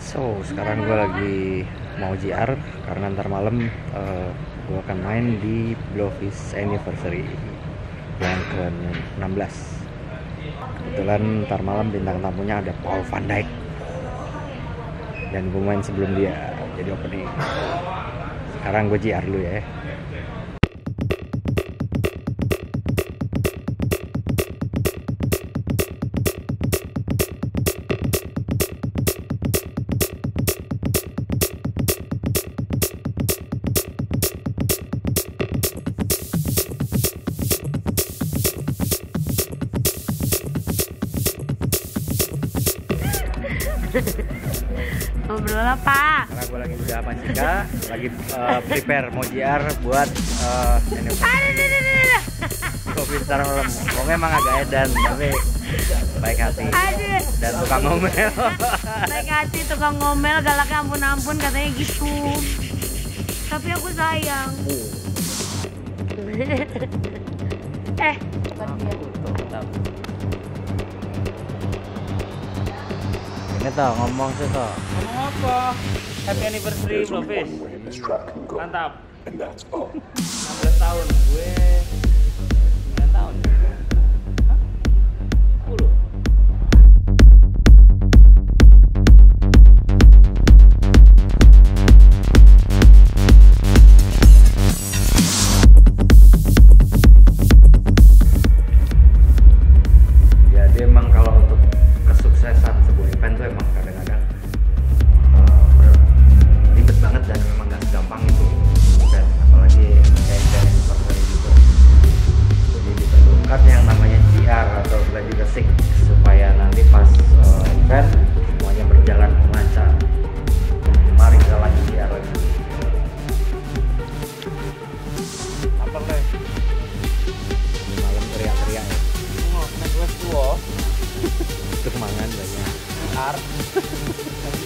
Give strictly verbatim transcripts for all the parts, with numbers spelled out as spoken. So, sekarang gue lagi mau J R karena ntar malam uh, gue akan main di Blowfish Anniversary yang ke enam belas. Kebetulan ntar malam bintang tamunya ada Paul van Dyk dan gue main sebelum dia, jadi opening. Sekarang gue J R dulu ya. Ngobrol apa? Karena gue lagi udah Pancika, lagi uh, prepare mau J R buat uh, kopi ntar malam. Ngomongnya emang agak edan, tapi baik hati dan tukang ngomel. Baik hati, tukang ngomel, galaknya ampun-ampun katanya gitu. Tapi aku sayang. Eh, Neto, ngomong sih toh. Ngomong apa? Happy anniversary Blowfish. Mantap. enam belas tahun gue. sembilan tahun. Hah? sepuluh.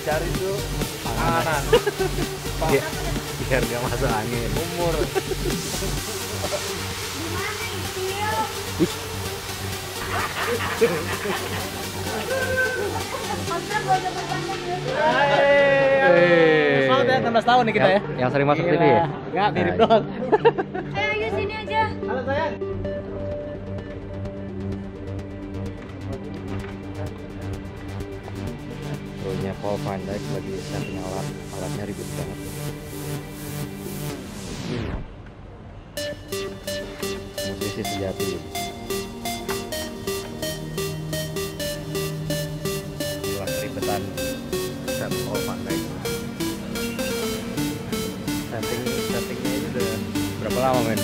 Cari tuh panganan biar, biar gak masuk angin umur. Selamat ya, enam belas tahun nih kita ya. Yang sering masuk T V ya? Enggak, mirip doang. Ayo, ayo sini aja. Halo sayang. Punya Paul van Dyk lagi setting alat, alatnya ribet banget. Musisi sejati. Luar ribetan set Paul van Dyk. Setting settingnya itu udah berapa lama men?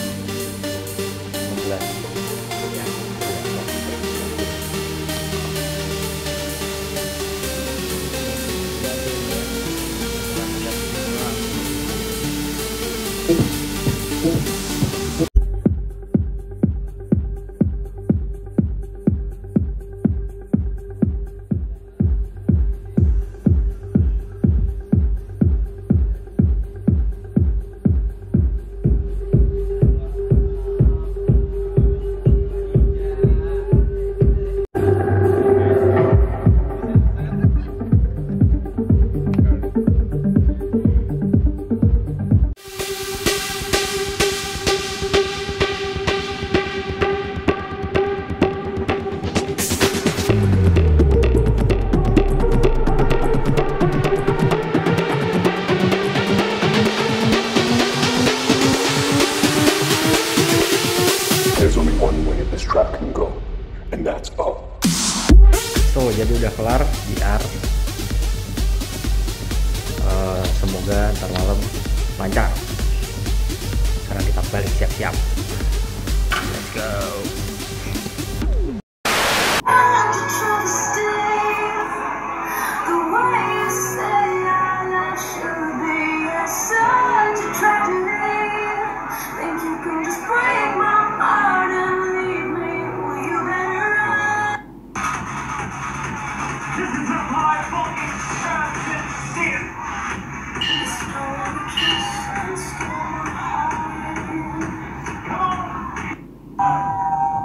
enam belas. So, jadi udah kelar J R. Uh, semoga ntar malam lancar. Sekarang kita balik siap-siap. Let's go.